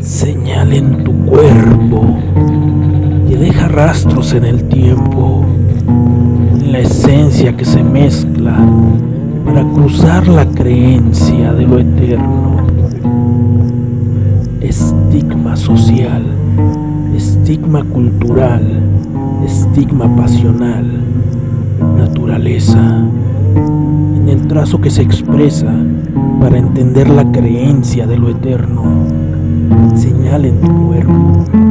Señal en tu cuerpo que deja rastros en el tiempo, la esencia que se mezcla para cruzar la creencia de lo eterno. Estigma social, estigma cultural, estigma pasional, naturaleza, en el trazo que se expresa para entender la creencia de lo eterno. Señal en tu cuerpo.